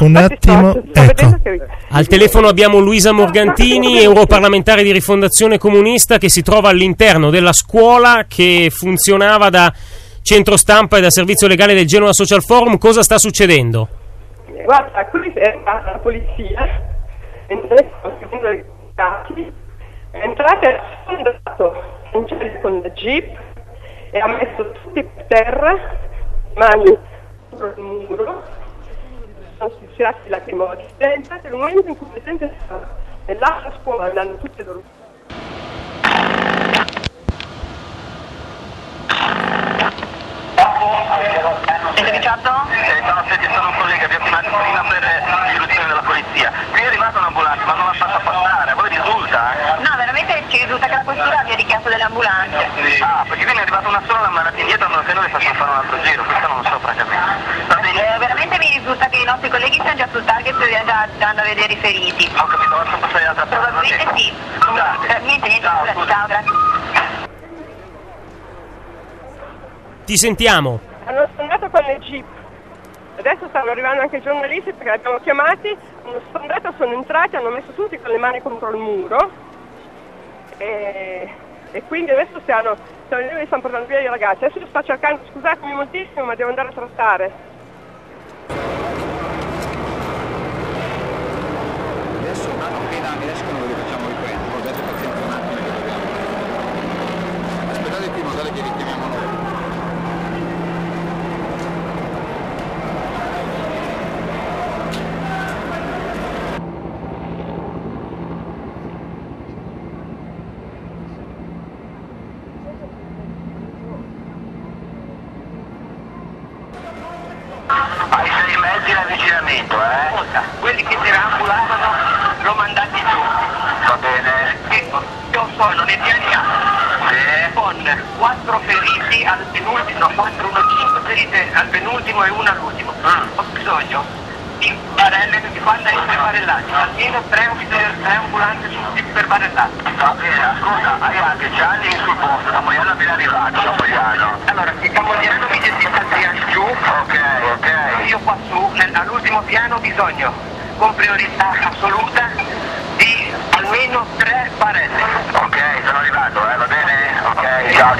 Un attimo, ecco. Al telefono abbiamo Luisa Morgantini, europarlamentare di Rifondazione Comunista, che si trova all'interno della scuola che funzionava da centro stampa e da servizio legale del Genoa Social Forum. Cosa sta succedendo? Guarda, qui è la polizia, è entrata e ha sfondato un cielo con la jeep e ha messo tutti per terra, mani contro il muro, sono successi lacrimogeni. È entrato nel momento in cui le gente stavano nell'altra scuola, andando tutte loro. Siete Ricciardo? Sono un collega, vi ho chiamato prima per l'istruzione della polizia. Qui è arrivata un'ambulanza, ma non l'ha fatta passare, a voi risulta? No, veramente ci risulta che la questura abbia richiesto delle ambulanze. Ah, perché qui ne è arrivata una sola, ma andate indietro, se no le facciamo fare un altro giro, questo non lo so francamente. Veramente mi risulta che i nostri colleghi siano già sul target e già andando a vedere i feriti. Ho capito, ma sono passati dall'altra parte. Probabilmente sì. Niente, ciao, grazie. Ti sentiamo. Hanno sfondato con le jeep, adesso stanno arrivando anche i giornalisti perché li abbiamo chiamati, hanno sfondato, sono entrati, hanno messo tutti con le mani contro il muro e quindi adesso stanno portando via i ragazzi. Adesso sto cercando, scusatemi moltissimo, ma devo andare a trattare. Adesso vanno qui i danni, adesso non li facciamo riprendere, guardate pazienza un attimo che dobbiamo. Aspettate qui, magari che li chiamiamo noi. Quelli che derambulavano l'ho mandati giù. Va bene. E io sono nel pianiano, sì, con 4 feriti al penultimo, 4-1-5 ferite al penultimo e 1 all'ultimo. Ho bisogno di barelle che fanno essere barellati, almeno 3 ambulanze per barellati. Va bene, ascolta, hai anche Gianni sul posto, la Mogliano appena arrivato, la Mogliano. Allora, il Mogliano mi gestisce al piano giù. Ok. Io qua su, all'ultimo piano, ho bisogno, con priorità assoluta, di almeno 3 barelle. Ok, sono arrivato, va bene? Ok, ciao.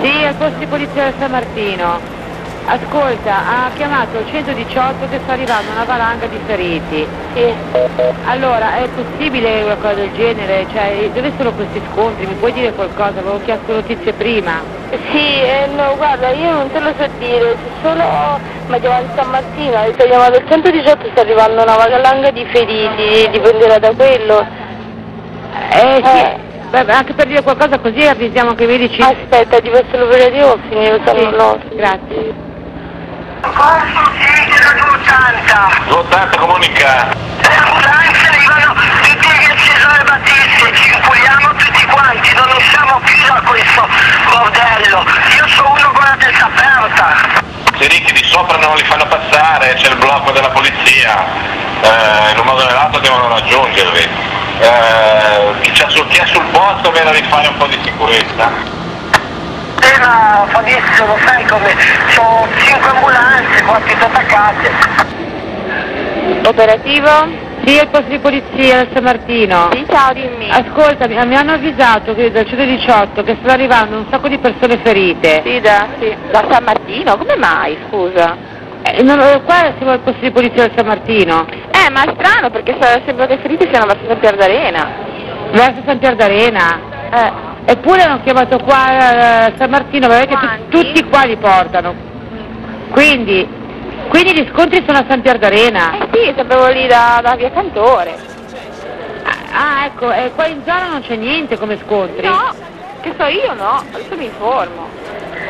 Sì, al posto di polizia del San Martino. Ascolta, ha chiamato il 118 che sta arrivando una valanga di feriti. Sì. Allora, è possibile una cosa del genere? Cioè, dove sono questi scontri? Mi puoi dire qualcosa? Avevo chiesto notizie prima. Sì, no, guarda, io non te lo so dire, solo... Ma chiamare San Martino, ha chiamato il 118, sta arrivando una valanga di feriti, dipenderà da quello. Sì. Beh, anche per dire qualcosa così avvisiamo anche i medici. Aspetta, ti passo l'operativo, finito, sì. No, grazie. Corso Silvio 280. 280 comunica. Le ambulanze arrivano tutti il Cesare Battisti, ci impugniamo tutti quanti, non usciamo più da questo bordello. Io sono uno con la testa aperta. I ricchi di sopra non li fanno passare, c'è il blocco della polizia, in un modo o nell'altro devono raggiungerli. chi è sul posto per rifare un po' di sicurezza. Ma adesso lo sai come, sono 5 ambulanze, quattro attaccate. Operativo? Sì, al posto di polizia del San Martino. Sì, ciao, dimmi. Ascoltami, mi hanno avvisato che dal 118 che stanno arrivando un sacco di persone ferite. Sì, da San Martino? Come mai, scusa? Qua siamo al posto di polizia del San Martino. Ma è strano perché sembra che i feriti siano verso Sampierdarena. Verso Sampierdarena? Eppure hanno chiamato qua San Martino, ma vedete tutti qua li portano. Quindi gli scontri sono a Sampierdarena? Sì, sapevo lì da via Cantore. Ecco, qua in zona non c'è niente come scontri? No, che so io no, adesso mi informo.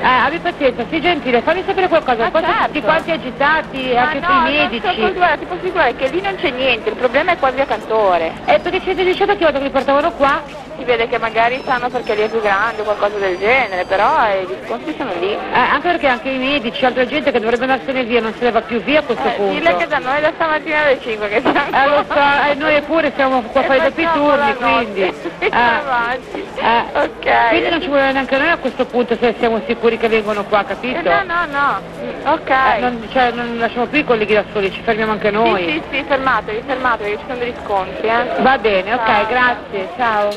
Abbi pazienza, sii gentile, fammi sapere qualcosa, poi certo. Tutti quanti agitati, anche no, sui medici. Ti posso assicurare che lì non c'è niente, il problema è qua in via Cantore. Perché c'è diceva che li portavano qua? Si vede che magari sanno perché lì è più grande o qualcosa del genere, però gli scontri sono lì. Anche perché anche i medici, altra gente che dovrebbe andarsene via, non se ne va più via a questo punto. Dille che da noi da stamattina alle 5 che siamo qua. Lo so, noi pure siamo qua a fare i doppi turni, quindi. Okay. Quindi non ci vuole neanche noi a questo punto se siamo sicuri che vengono qua, capito? No, ok. Non lasciamo più i colleghi da soli, ci fermiamo anche noi. Sì, fermatevi, che ci sono degli scontri. Va bene, ciao. Ok, grazie, ciao.